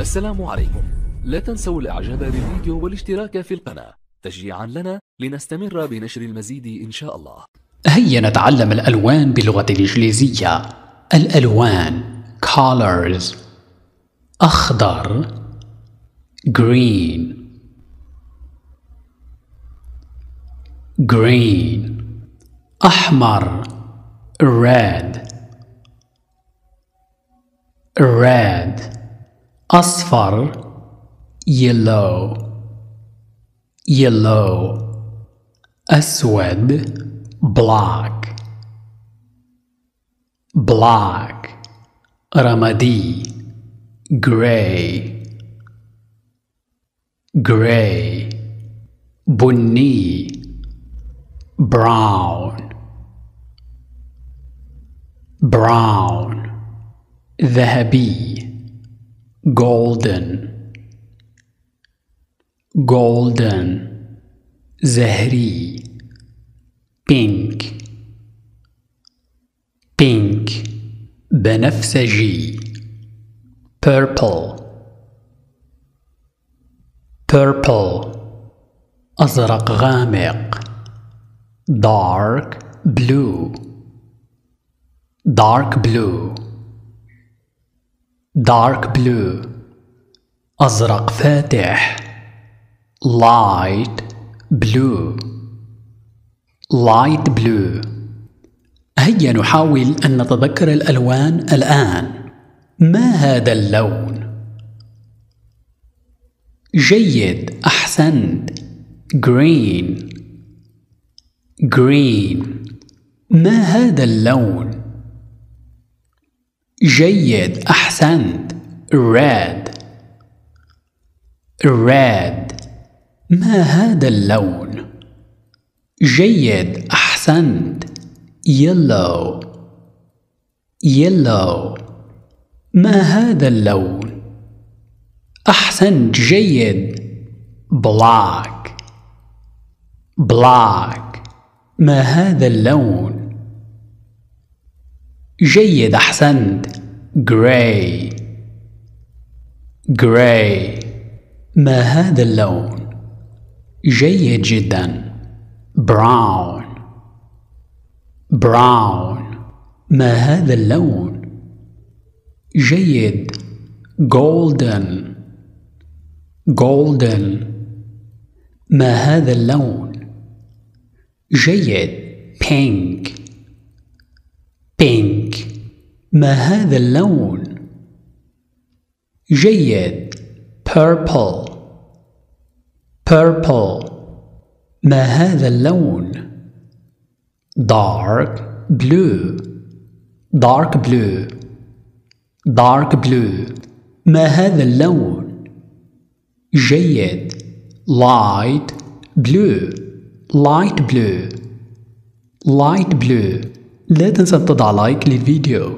السلام عليكم. لا تنسوا الاعجاب بالفيديو والاشتراك في القناة تشجيعا لنا لنستمر بنشر المزيد إن شاء الله. هيا نتعلم الألوان باللغة الإنجليزية. الألوان colors: أخضر green green، أحمر red red، أصفر yellow yellow، أسود black black، رمادي gray gray، بني brown brown، ذهبي golden golden، زهري pink pink، بنفسجي purple purple، أزرق غامق dark blue dark blue dark blue، أزرق فاتح light blue light blue. هيا نحاول أن نتذكر الألوان الآن. ما هذا اللون؟ جيد، أحسنت green green. ما هذا اللون؟ جيد، أحسنت red red. ما هذا اللون؟ جيد، أحسنت yellow yellow. ما هذا اللون؟ أحسنت، جيد black black. ما هذا اللون؟ جيد، أحسنت gray gray. ما هذا اللون؟ جيد جدا brown brown. ما هذا اللون؟ جيد golden golden. ما هذا اللون؟ جيد pink pink. ما هذا اللون؟ جيد purple purple. ما هذا اللون؟ dark blue dark blue dark blue. ما هذا اللون؟ جيد light blue light blue light blue. لا تنسى أن تضع لايك للفيديو.